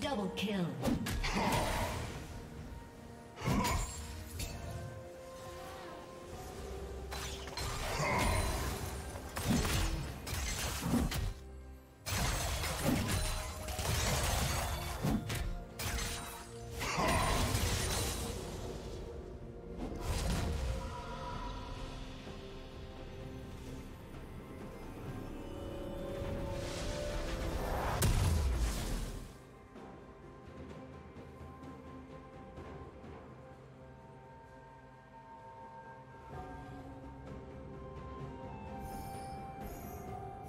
Double kill. Team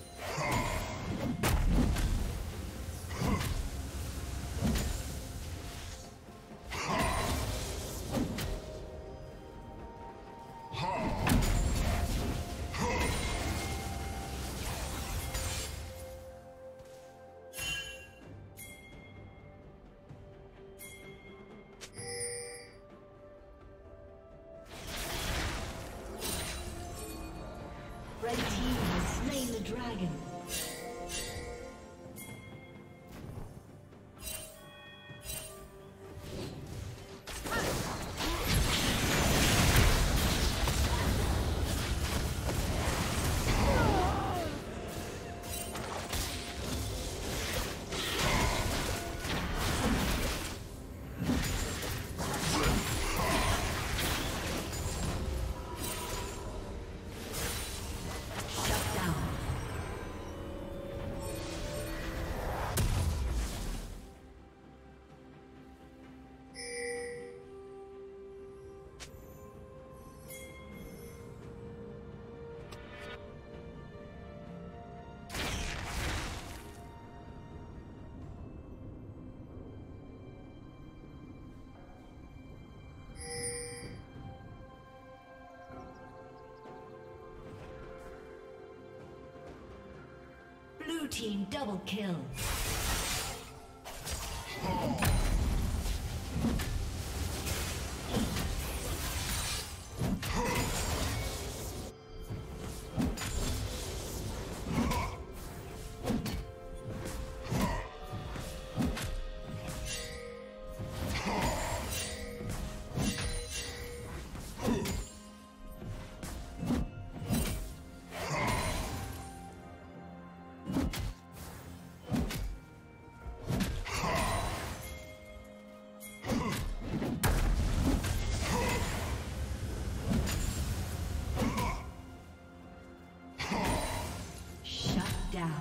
double kill. Red team has slain the dragon. Team double kill. down.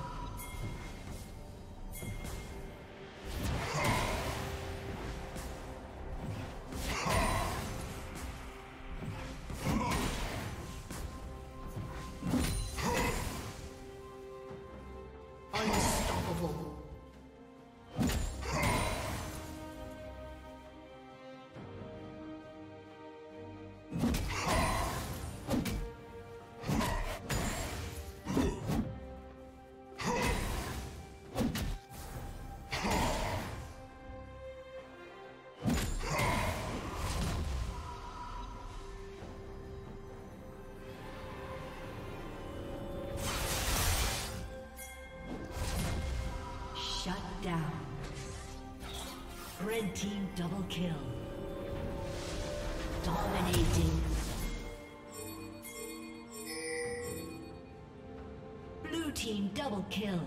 Shut down. Red team double kill. Dominating. Blue team double kill.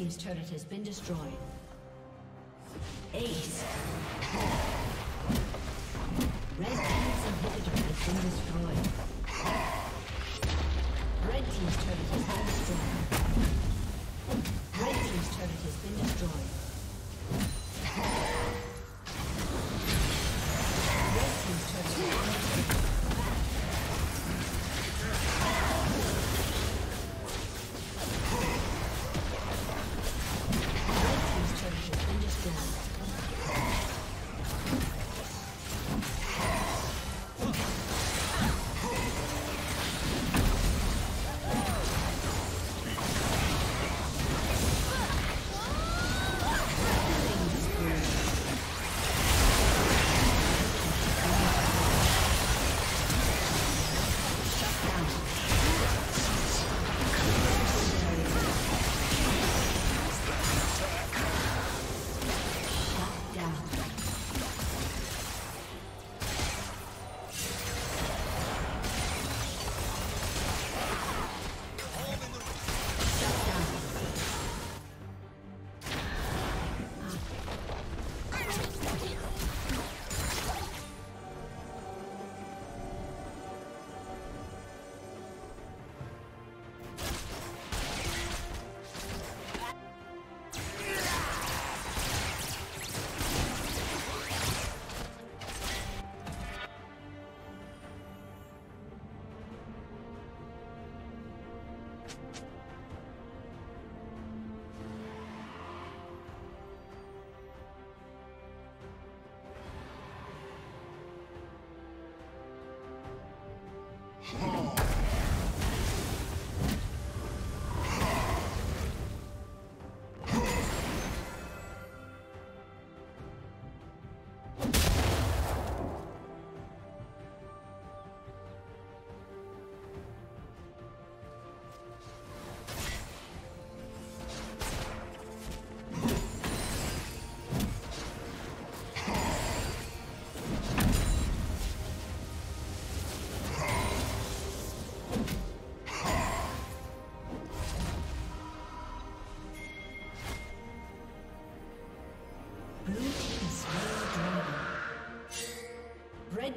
team's turret has been destroyed. Ace. Red team's inhibitor has been destroyed. Red team's turret has been destroyed. Red team's turret has been destroyed. Red team's turret has been destroyed.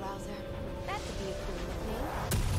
Rouser. That could be a cool name.